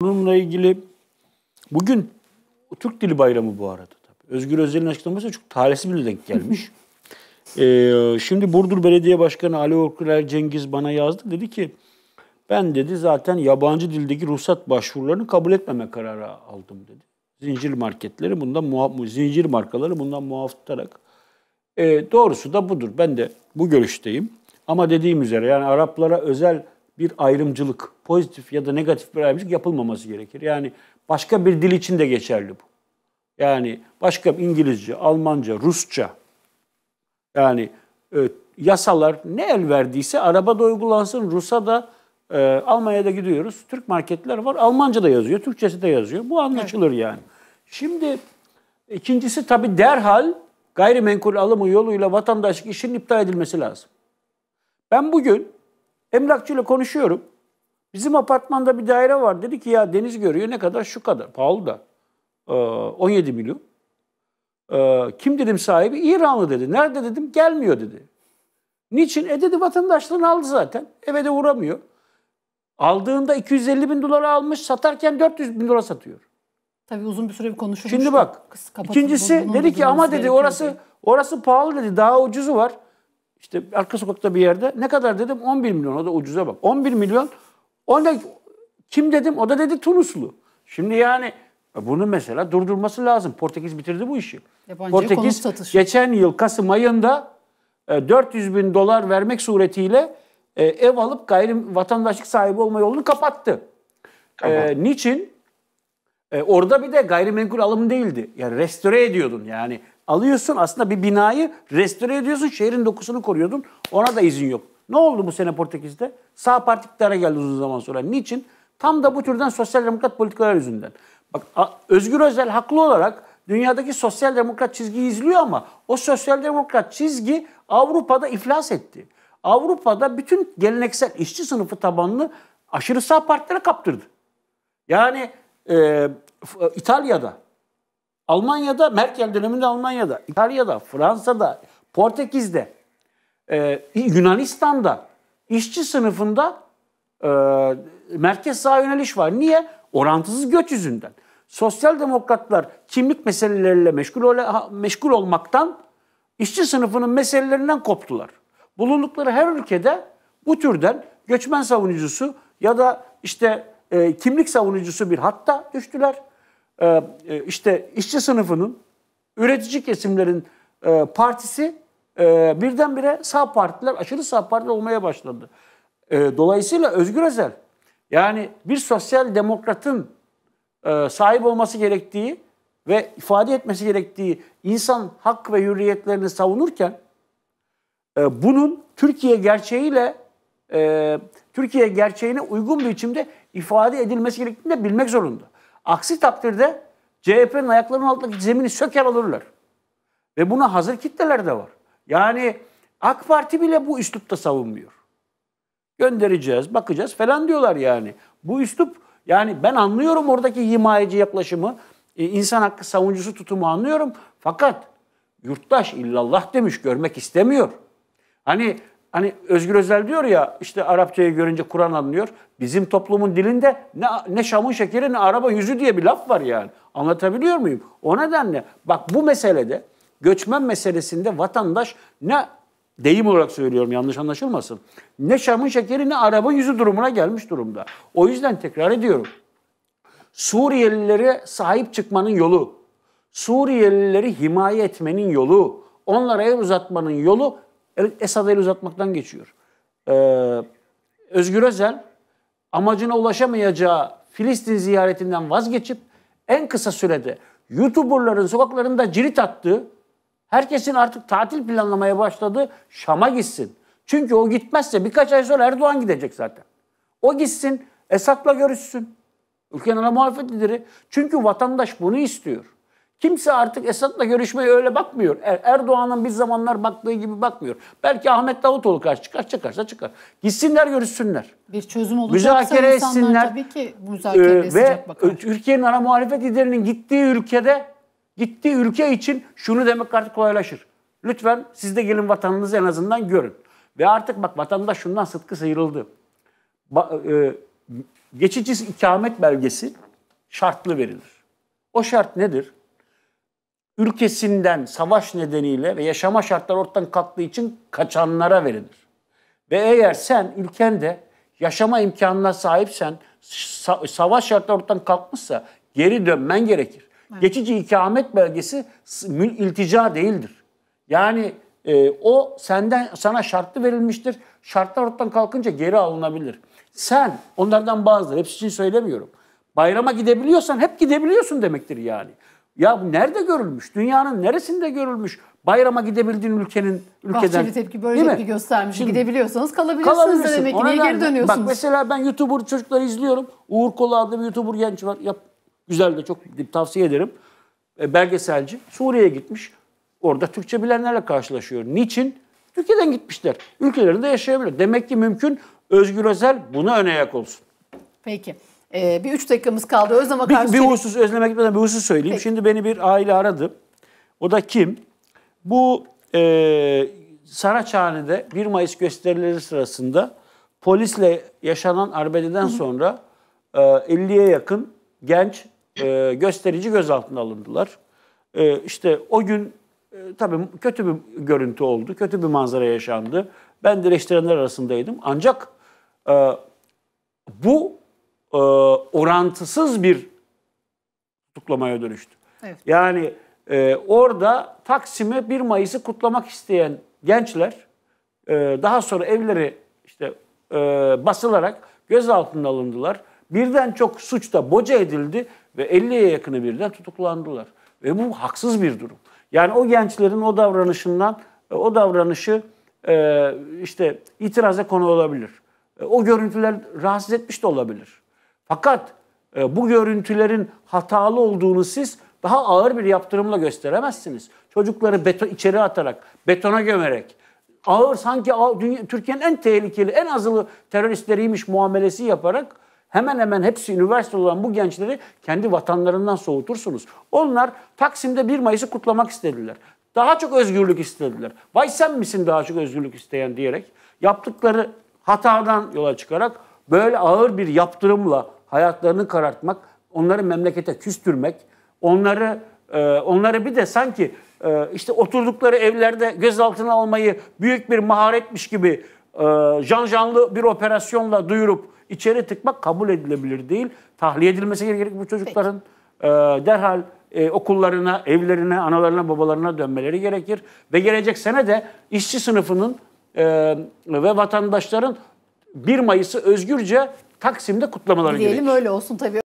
Bununla ilgili bugün Türk Dili Bayramı bu arada. Tabii. Özgür Özel'in açıklaması çok talihsiz bir denk gelmiş. Şimdi Burdur Belediye Başkanı Ali Orklar Cengiz bana yazdı. Dedi ki ben dedi zaten yabancı dildeki ruhsat başvurularını kabul etmeme kararı aldım dedi. Zincir markaları bundan muaf tutarak. Doğrusu da budur. Ben de bu görüşteyim. Ama dediğim üzere yani Araplara özel bir ayrımcılık, pozitif ya da negatif bir ayrımcılık yapılmaması gerekir. Yani başka bir dil için de geçerli bu. Yani başka İngilizce, Almanca, Rusça, yani yasalar ne el verdiyse arabada uygulansın. Rus'a da, Almanya'da gidiyoruz. Türk marketler var. Almanca da yazıyor, Türkçesi de yazıyor. Bu anlaşılır yani. Şimdi ikincisi tabii derhal gayrimenkul alımı yoluyla vatandaşlık işinin iptal edilmesi lazım. Ben bugün emlakçıyla konuşuyorum. Bizim apartmanda bir daire var. Dedi ki ya deniz görüyor ne kadar? Şu kadar. Pahalı da. 17 milyon. Kim dedim sahibi? İranlı dedi. Nerede dedim? Gelmiyor dedi. Niçin? Dedi vatandaşlığını aldı zaten. Eve de uğramıyor. Aldığında 250 bin dolara almış. Satarken 400 bin dolara satıyor. Tabii uzun bir süre bir konuşulmuş. Şimdi bak. İkincisi dedi ki ama dedi orası pahalı dedi. Daha ucuzu var. İşte arka sokakta bir yerde. Ne kadar dedim? 11 milyon. O da ucuza bak. 11 milyon. Onda kim dedim? O da dedi Tunuslu. Şimdi yani bunu mesela durdurması lazım. Portekiz bitirdi bu işi. Portekiz geçen yıl Kasım ayında 400 bin dolar vermek suretiyle ev alıp vatandaşlık sahibi olma yolunu kapattı. Tamam. Niçin? Orada bir de gayrimenkul alım değildi. Yani restore ediyordun yani. Alıyorsun aslında bir binayı restore ediyorsun, şehrin dokusunu koruyordun. Ona da izin yok. Ne oldu bu sene Portekiz'de? Sağ parti iktidara geldi uzun zaman sonra. Niçin? Tam da bu türden sosyal demokrat politikalar yüzünden. Bak Özgür Özel haklı olarak dünyadaki sosyal demokrat çizgiyi izliyor ama o sosyal demokrat çizgi Avrupa'da iflas etti. Avrupa'da bütün geleneksel işçi sınıfı tabanını aşırı sağ partilere kaptırdı. Yani İtalya'da, Almanya'da, Merkel döneminde Almanya'da, İtalya'da, Fransa'da, Portekiz'de, Yunanistan'da, işçi sınıfında merkez sağa yöneliş var. Niye? Orantısız göç yüzünden. Sosyal demokratlar kimlik meseleleriyle meşgul olmaktan, işçi sınıfının meselelerinden koptular. Bulundukları her ülkede bu türden göçmen savunucusu ya da işte kimlik savunucusu bir hatta düştüler. İşte işçi sınıfının, üretici kesimlerin partisi birdenbire sağ partiler, aşırı sağ partiler olmaya başladı. Dolayısıyla Özgür Özel, yani bir sosyal demokratın sahip olması gerektiği ve ifade etmesi gerektiği insan hak ve hürriyetlerini savunurken bunun Türkiye gerçeğine uygun bir biçimde ifade edilmesi gerektiğini de bilmek zorunda. Aksi takdirde CHP'nin ayaklarının altındaki zemini söker alırlar. Ve buna hazır kitleler de var. Yani AK Parti bile bu üslupta savunmuyor. Göndereceğiz, bakacağız falan diyorlar yani. Bu üslup, yani ben anlıyorum oradaki himayeci yaklaşımı, insan hakkı savuncusu tutumu anlıyorum. Fakat yurttaş illallah demiş, görmek istemiyor. Hani Özgür Özel diyor ya, işte Arapçayı görünce Kur'an anlıyor. Bizim toplumun dilinde ne şamın şekeri ne araba yüzü diye bir laf var yani. Anlatabiliyor muyum? O nedenle bak bu meselede, göçmen meselesinde vatandaş ne, deyim olarak söylüyorum yanlış anlaşılmasın, ne şamın şekeri ne araba yüzü durumuna gelmiş durumda. O yüzden tekrar ediyorum. Suriyelilere sahip çıkmanın yolu, Suriyelileri himaye etmenin yolu, onlara el uzatmanın yolu Esad'a el uzatmaktan geçiyor. Özgür Özel amacına ulaşamayacağı Filistin ziyaretinden vazgeçip en kısa sürede YouTuber'ların sokaklarında cirit attığı, herkesin artık tatil planlamaya başladığı Şam'a gitsin. Çünkü o gitmezse birkaç ay sonra Erdoğan gidecek zaten. O gitsin, Esad'la görüşsün. Ülkenin ana muhalefet lideri. Çünkü vatandaş bunu istiyor. Kimse artık Esad'la görüşmeye öyle bakmıyor. Erdoğan'ın bir zamanlar baktığı gibi bakmıyor. Belki Ahmet Davutoğlu karşı çıkarsa çıkar. Gitsinler, görüşsünler. Bir çözüm olacaksa müzakere etsinler. Tabii ki müzakere sıcak bakar. Ve Türkiye'nin ana muhalefet liderinin gittiği ülke için şunu demek artık kolaylaşır. Lütfen siz de gelin, vatanınızı en azından görün. Ve artık bak vatandaş şundan sıtkı sıyrıldı. geçici ikamet belgesi şartlı verilir. O şart nedir? Ülkesinden savaş nedeniyle ve yaşama şartları ortadan kalktığı için kaçanlara verilir. Ve eğer sen ülkende yaşama imkanına sahipsen, savaş şartları ortadan kalkmışsa geri dönmen gerekir. Evet. Geçici ikamet belgesi iltica değildir. Yani o senden sana şartlı verilmiştir. Şartlar ortadan kalkınca geri alınabilir. Sen onlardan bazıları, hepsi için söylemiyorum. Bayrama gidebiliyorsan hep gidebiliyorsun demektir yani. Ya bu nerede görülmüş? Dünyanın neresinde görülmüş? Bayrama gidebildiğin ülkeden. Bahçeli tepki böyle tepki göstermiş. Şimdi, gidebiliyorsanız kalabilirsiniz de demek ki. Niye geri dönüyorsunuz? Bak mesela ben YouTuber çocukları izliyorum. Uğur Kola adlı bir YouTuber genç var. Yap, güzel de çok tavsiye ederim. Belgeselci. Suriye'ye gitmiş. Orada Türkçe bilenlerle karşılaşıyor. Niçin? Türkiye'den gitmişler. Ülkelerinde yaşayabiliyor. Demek ki mümkün. Özgür Özel buna ön ayak olsun. Peki. Bir 3 dakikamız kaldı. Özlem'e karşı... Bir husus, Özlem'e gitmeden bir husus söyleyeyim. Peki. Şimdi beni bir aile aradı. O da kim? Bu Saraçhane'de 1 Mayıs gösterileri sırasında polisle yaşanan arbededen sonra 50'ye yakın genç gösterici gözaltına alındılar. İşte o gün tabii kötü bir görüntü oldu. Kötü bir manzara yaşandı. Ben eleştirenler arasındaydım. Ancak bu orantısız bir tutuklamaya dönüştü. Evet. Yani orada Taksim'e 1 Mayıs'ı kutlamak isteyen gençler daha sonra evleri işte basılarak gözaltına alındılar. Birden çok suçta boca edildi ve 50'ye yakını birden tutuklandılar. Ve bu haksız bir durum. Yani o gençlerin o davranışından, o davranışı işte itiraza konu olabilir. O görüntüler rahatsız etmiş de olabilir. Fakat bu görüntülerin hatalı olduğunu siz daha ağır bir yaptırımla gösteremezsiniz. Çocukları içeri atarak, betona gömerek, ağır sanki Türkiye'nin en tehlikeli, en azılı teröristleriymiş muamelesi yaparak hemen hemen hepsi üniversite olan bu gençleri kendi vatanlarından soğutursunuz. Onlar Taksim'de 1 Mayıs'ı kutlamak istediler. Daha çok özgürlük istediler. Vay sen misin daha çok özgürlük isteyen diyerek yaptıkları hatadan yola çıkarak böyle ağır bir yaptırımla hayatlarını karartmak, onları memlekete küstürmek, onları bir de sanki işte oturdukları evlerde gözaltına almayı büyük bir maharetmiş gibi janjanlı bir operasyonla duyurup içeri tıkmak kabul edilebilir değil. Tahliye edilmesi gerekir bu çocukların. Derhal okullarına, evlerine, analarına, babalarına dönmeleri gerekir. Ve gelecek sene de işçi sınıfının ve vatandaşların 1 Mayıs'ı özgürce Taksim'de kutlamaları gerekir. Diyelim öyle olsun tabii.